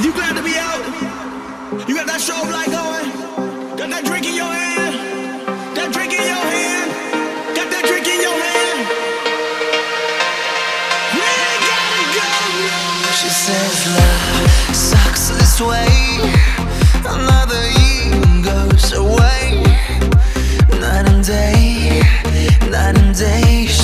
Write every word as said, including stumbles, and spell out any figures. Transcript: You glad to be out? You got that strobe light going? Got that drink in your hand? That drink in your hand? Got that drink in your hand? We gotta go. She says love sucks this way. Another year goes away. Night and day, night and day.